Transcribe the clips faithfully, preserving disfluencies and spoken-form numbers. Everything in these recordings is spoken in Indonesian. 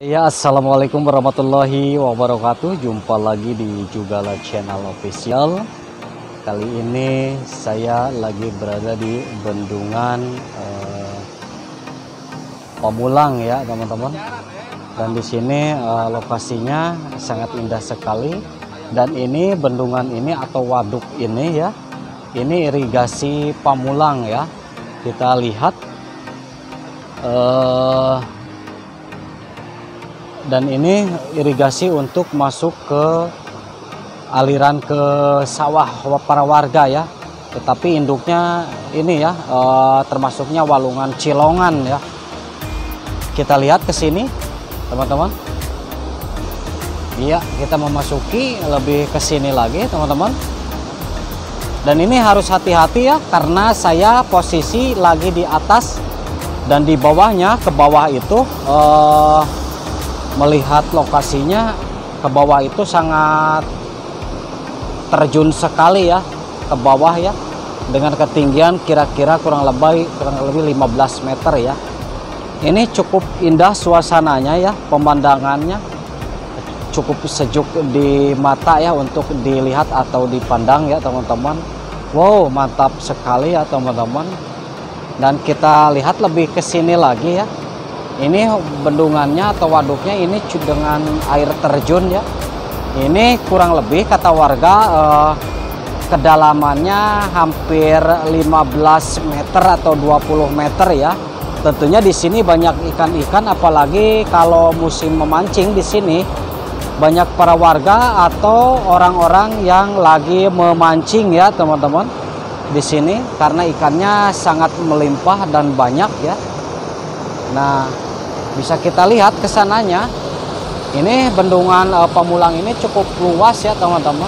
Ya, assalamualaikum warahmatullahi wabarakatuh. Jumpa lagi di Jugalachannel official. Kali ini saya lagi berada di bendungan eh, Pamulang ya teman-teman. Dan di sini eh, lokasinya sangat indah sekali. Dan ini bendungan ini atau waduk ini ya, ini irigasi Pamulang ya. Kita lihat. Eh, Dan ini irigasi untuk masuk ke aliran ke sawah para warga ya. Tetapi induknya ini ya, e, termasuknya Walungan Cilongan ya. Kita lihat ke sini, teman-teman. Iya, kita memasuki lebih ke sini lagi, teman-teman. Dan ini harus hati-hati ya, karena saya posisi lagi di atas dan di bawahnya, ke bawah itu. E, Melihat lokasinya ke bawah itu sangat terjun sekali ya, ke bawah ya, dengan ketinggian kira-kira kurang lebih kurang lebih lima belas meter ya. Ini cukup indah suasananya ya, pemandangannya cukup sejuk di mata ya untuk dilihat atau dipandang ya teman-teman. Wow, mantap sekali ya teman-teman. Dan kita lihat lebih ke sini lagi ya. Ini bendungannya atau waduknya ini dengan air terjun ya. Ini kurang lebih kata warga eh, kedalamannya hampir lima belas meter atau dua puluh meter ya. Tentunya di sini banyak ikan-ikan, apalagi kalau musim memancing di sini banyak para warga atau orang-orang yang lagi memancing ya teman-teman di sini, karena ikannya sangat melimpah dan banyak ya. Nah, bisa kita lihat kesananya. Ini bendungan e, Pamulang ini cukup luas ya teman-teman.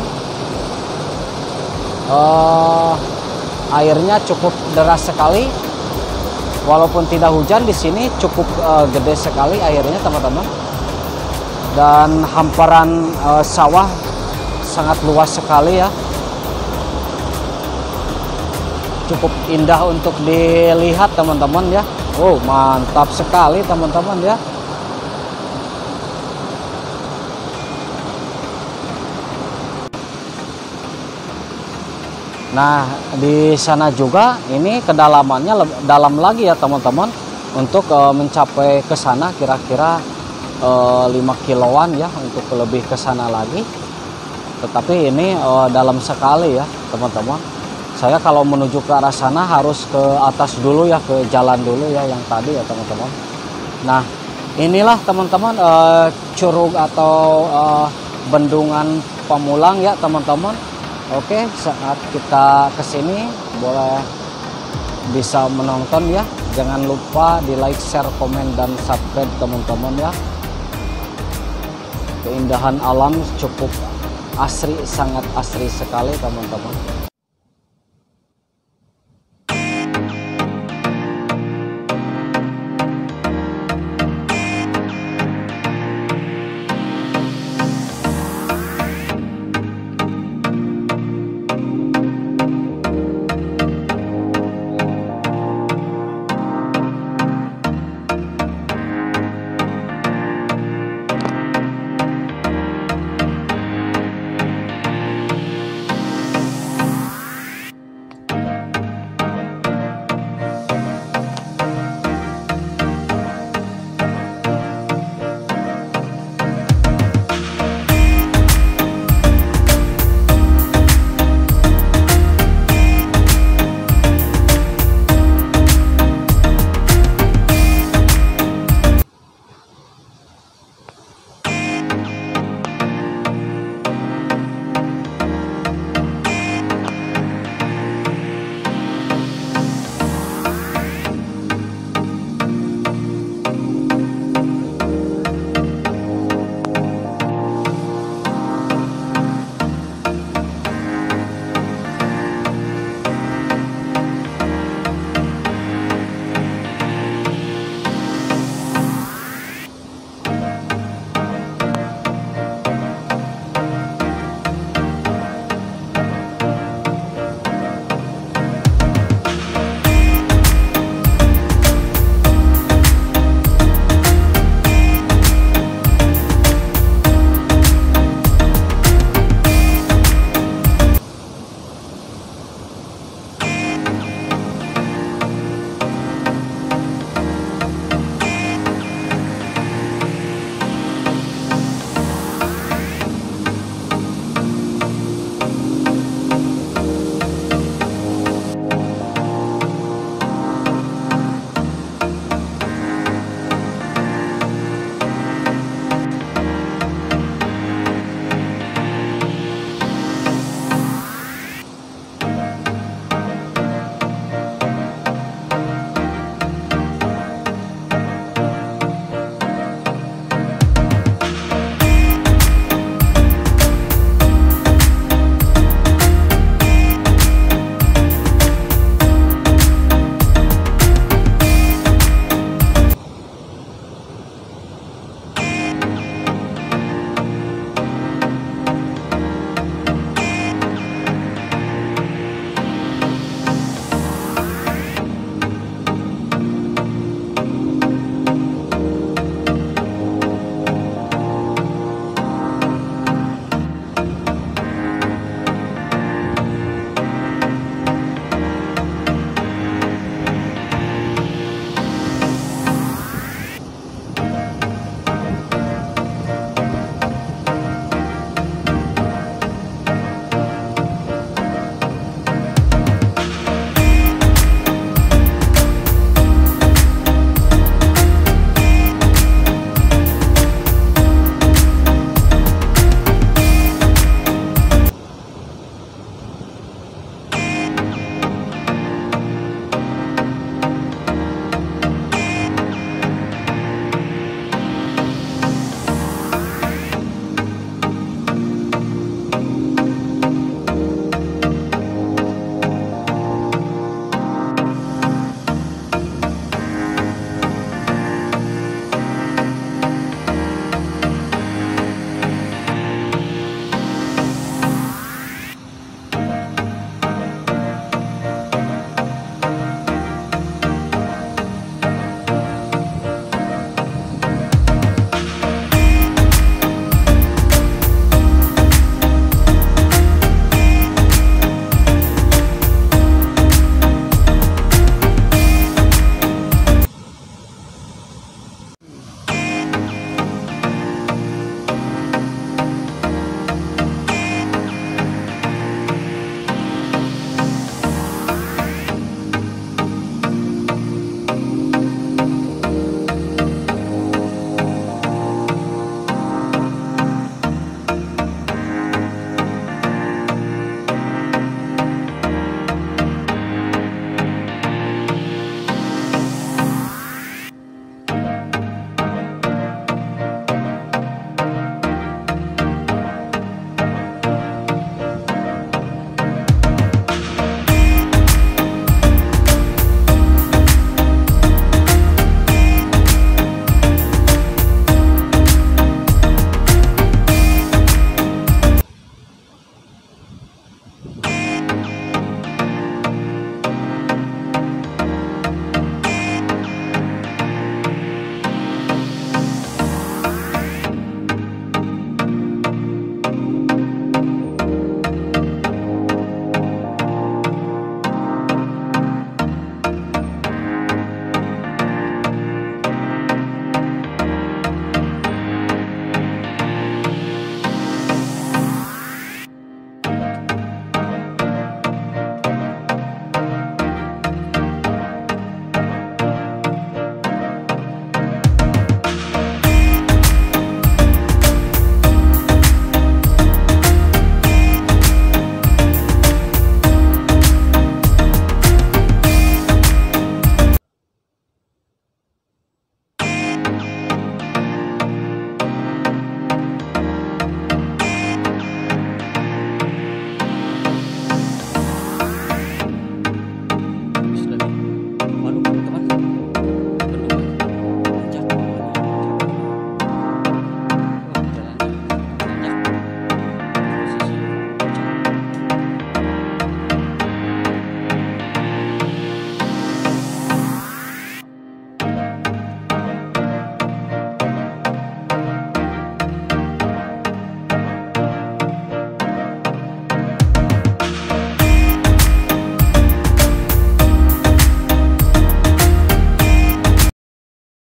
e, Airnya cukup deras sekali. Walaupun tidak hujan di sini cukup e, gede sekali airnya teman-teman. Dan hamparan e, sawah sangat luas sekali ya. Cukup indah untuk dilihat teman-teman ya. Oh, mantap sekali teman-teman ya. Nah, di sana juga ini kedalamannya dalam lagi ya teman-teman. Untuk e, mencapai ke sana kira-kira e, lima kiloan ya, untuk lebih ke sana lagi. Tetapi ini e, dalam sekali ya teman-teman. Saya kalau menuju ke arah sana harus ke atas dulu ya, ke jalan dulu ya yang tadi ya teman-teman. Nah, inilah teman-teman e, curug atau e, bendungan Pamulang ya teman-teman. Oke, saat kita kesini boleh bisa menonton ya. Jangan lupa di like, share, komen, dan subscribe teman-teman ya. Keindahan alam cukup asri, sangat asri sekali teman-teman.